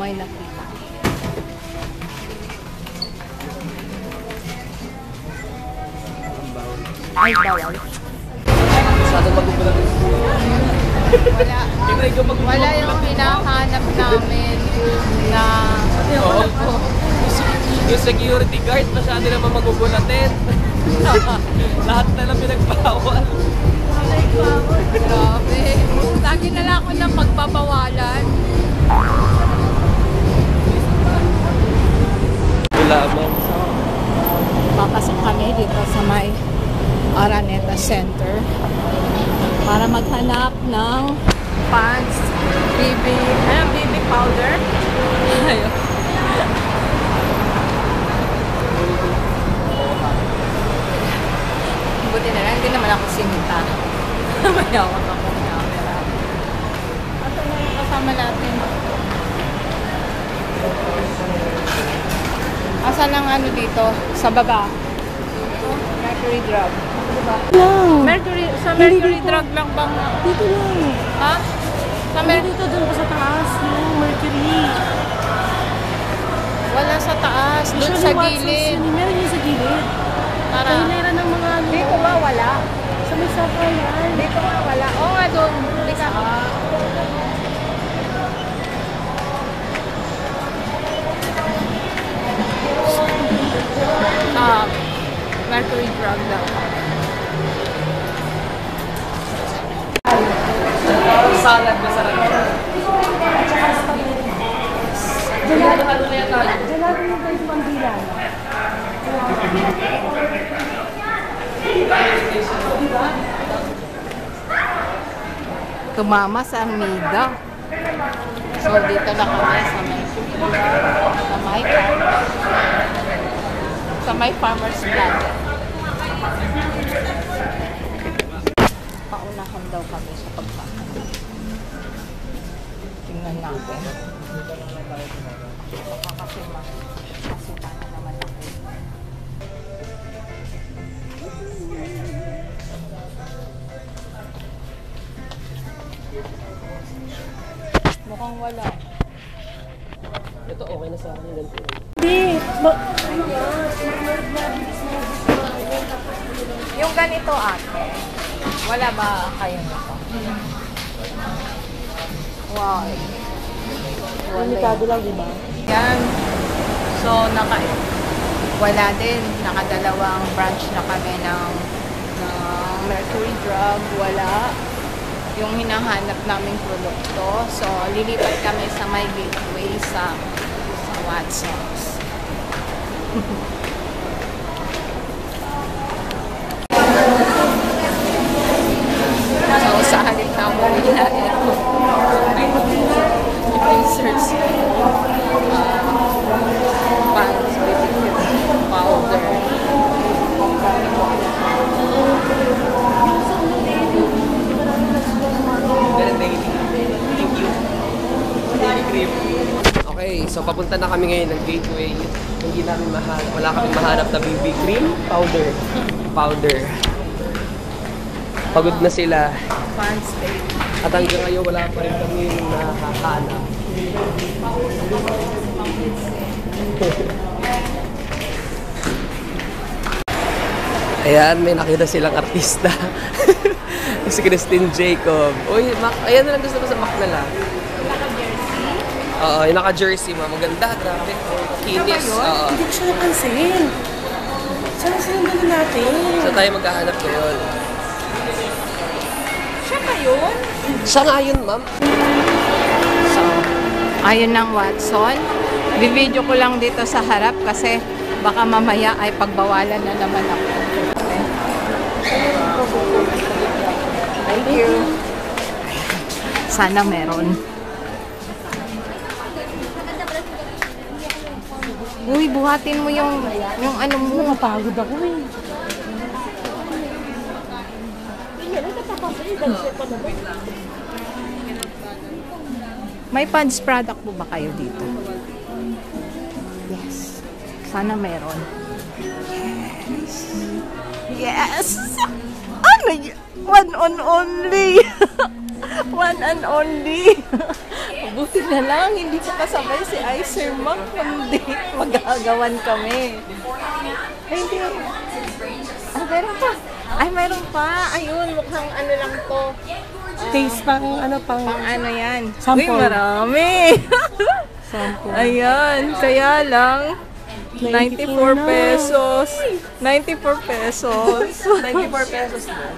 may nakita. Ay, bawal. Masyado magugulat. Wala yung hinahanap namin na... Oo. Yung security guard, masyado naman magugulatin. Lahat na lang pinagbawal. Grabe. Lagi na lang ako ng pagbabawalan. Ulaman. Papasok kami dito sa may Araneta Center para maghanap ng Pond's BB Powder. Ayun. Buti na lang, hindi naman ako sinita. Mayawak ako ng camera. At ano yung kasama natin? Asan ang ano dito? Sa baba. Mercury Drug. No. Mercury, sa Mercury Drug lang bang? Dito lang. Ha? Sa Mercury dito doon sa taas, yung Mercury. Wala sa taas, doon sa gilid. Meron yung sa gilid. Tara. Kailera ng mga ano. Dito ba wala? Sa may sapa yan. Dito ba wala? Oo nga doon. Hindi ka. Mercury Drug daw. Salad na sarap. Jalado na yan tayo. Jalado na tayo sa Mandila. Tumama sa Mida. So dito na kami sa may farmer's plant. Paunahan daw kami sa pagpaka. Tingnan natin. Baka kasi makasukan na naman ako. Mukhang wala. Ito okay na sa akin. Hindi! Yung ganito ate, wala ba kayo nito? Wow. Limitado lang diba? Yan. So, wala din. Nakadalawang branch na kami ng Mercury Drug. Wala. Yung hinahanap naming produkto. So, lilipat kami sa my gateway sa Watsons. So, papunta na kami ngayon ng gateway. Hindi namin mahanap. Wala kaming mahanap na BB cream. Powder. Pagod na sila. At hanggang ngayon, wala pa rin kami nakakaanap. Ayan, may nakita silang artista. Si Christine Jacob. Uy, ayan na lang gusto ko sa Magnolia. Oo, yung naka-jersey mo. Maganda, grabe. Kinis. Hindi ko siya napansin. Saan saan gano'n natin? Saan tayo maghahanap ngayon? Siya ba yun? Siya nga yun, ma'am. So, ayun ng Watson. Bivideo ko lang dito sa harap kasi baka mamaya ay pagbawalan na naman ako. Okay. Thank you. Sana meron. Uy, buhatin mo yung ano mo. Napagod ako eh. May Pond's product po ba kayo dito? Yes. Sana meron. Yes. Yes! Ano yun? One on only! One and only. Buti na lang, hindi pa kasabay si Icer Mac, kundi mag-aagawan kami. Ay, hindi. Ah, meron pa. Ay, meron pa. Ayun, mukhang ano lang to. Taste pang ano, pang ano yan. Sample. Uy, marami. Sample. Ayan, kaya lang. 94 pesos. 94 pesos. 94 pesos na.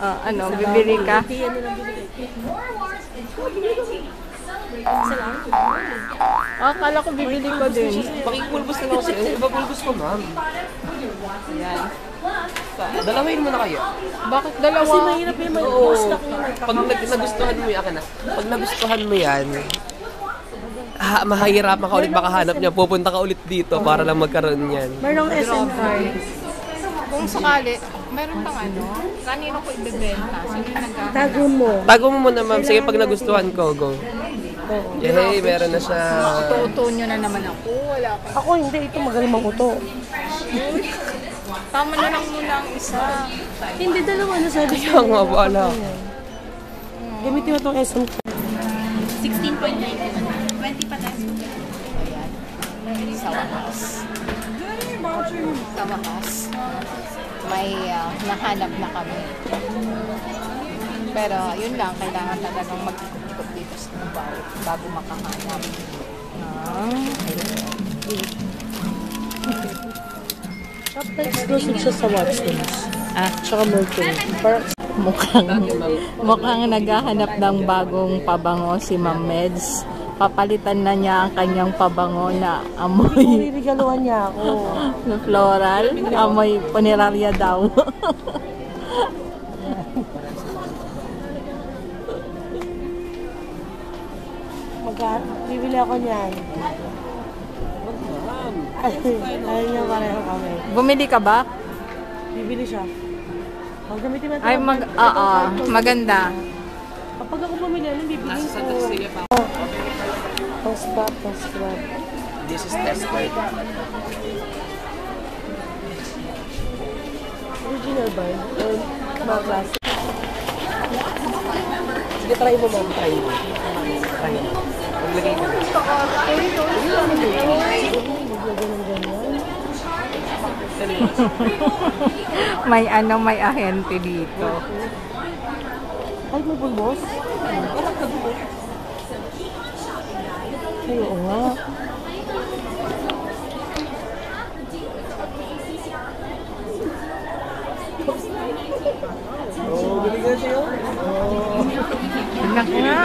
Ano, bibili ka? Akala ko bibili ko din. Pakipulbos na ako sa'yo. Ibabulbos ko, ma'am. Ayan. Dalawain mo na kaya. Bakit dalawa? Kasi mahirap yung mag-gusta ko. Pag nagustuhan mo yan, pag nagustuhan mo yan, mahahirapan ka ulit makahanap niya. Pupunta ka ulit dito para lang magkaroon niyan. Merong S&Prize. Kung sakali, meron pang ano, kanino ko ibebenta? Tago mo. Tago mo muna, ma'am. Sige, pag nagustuhan ko, go. Yehey, meron na siya. Mauto-uto nyo na naman ako. Wala pa. Ako hindi. Ito magaling mag-uto. Tama na lang muna ang isa. Hindi, dalawa na sabi ko. Ang mabala. Gamitin mo itong S&Prize. 16.99. 20 patas mo. Ayan. Sa wakas. Sa wakas. May nahanap na kami. Pero yun lang, kailangan talagang mag-ikot dito sa bago, makahanap. Kapag exclusive siya sa Watsons. Tsaka Mercury. Mukhang naghahanap ng bagong pabango si Ma'am Meds. Papalitan na niya ang kanyang pabango na amoy. Nirigaluhan niya ako. Na floral, amoy punerarya daw. Bibili ako niyan. Ayun niya, pareho kami. Bumili ka ba? Bibili siya. Ay, maganda. Kapag ako bumili, anong bibili ko? Post-pop. This is test card. Original ba? Or mga klase? Sige, try mo ma'am. Try mo. Maglagay mo. May ano, may ahente dito. Ay, may bulbos? Walang bulbos. Oo nga. Oo, galing na siya. Anak nga.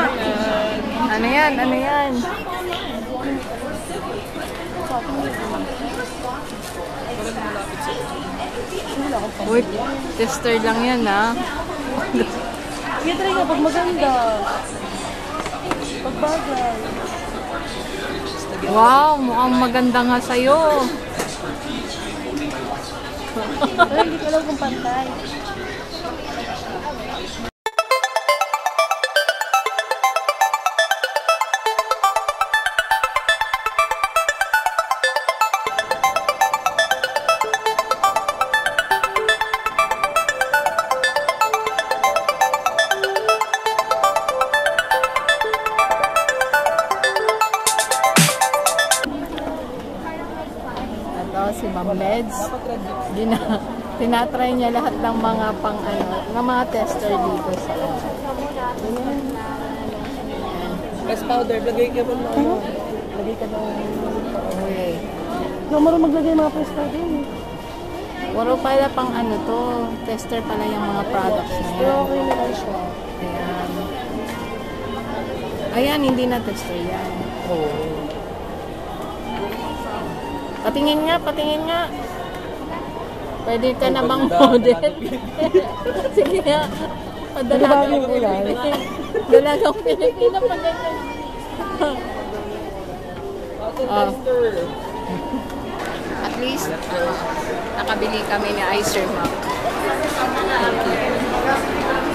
Ano yan? Ano yan? Wait, tester lang yan ah. Try nga pag maganda. Pag bagay. Wow, mukhang maganda nga sa'yo. Pero hindi ko alam kung pantay. Si Ma'am Meds, tinatry niya lahat ng mga pang ano, ng mga tester dito sa press powder, lagay ka ba? Lagay ka ba? Okay. Marunong maglagay mga press powder. Waro pala pang ano to, tester pala yung mga products na yan. Okay na lang siya. Ayan. Ayan, hindi na tester yan. Oo. Patingin nga, patingin nga. Pwede ka na bang model? Sige nga. Dalagang Pilipina. Dalagang Pilipina pa ganyan. At least, nakabili kami ni Icer Mac.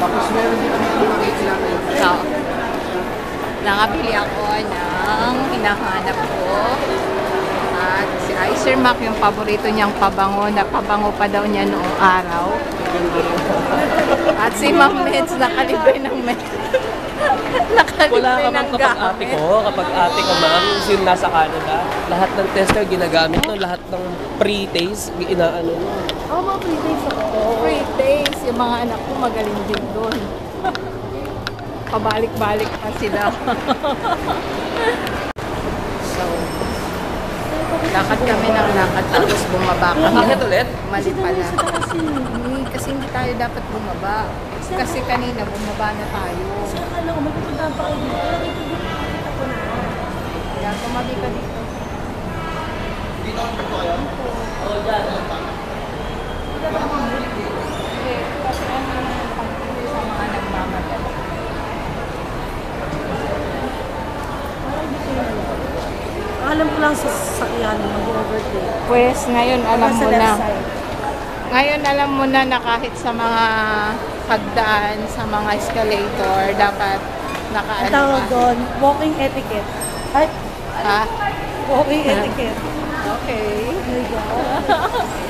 Tapos meron din ang nakabili namin. Nakabili ako ng hinahanap ko. At si Icer Mac yung paborito niyang pabango, na pabango pa daw niya noong araw. At si Ma'am Meds nakalibre ng Meds. Wala ka mang kapag ate ko ma'am, yun nasa Canada. Lahat ng tester ginagamit no, lahat ng pre-taste, inaano. Oh, mga pre-taste ako. Oh. Pre-taste, yung mga anak ko magaling din doon. Pabalik-balik pa sila. So, lakad kami ng lakad tapos bumaba kami. Bakit ulit? Mali pala. Kasi hindi tayo dapat bumaba. Kasi kanina bumaba na tayo. Kasi akala ko magpupunta pa kayo dito. Nakikita ko na. Kaya kumabi ka dito. Dito ang dito kayo? Oo, dyan. Dito ang mamulit dito. Hindi. Kasi ang pagpuloy sa mga nagmamatay. Alam ko lang sa sasakyan mag-overtake. Pues ngayon alam mo na. Ngayon alam mo na kahit sa mga hagdaan, sa mga escalator, dapat nakaano. Tawag doon, walking etiquette. Ay, walking etiquette. Okay.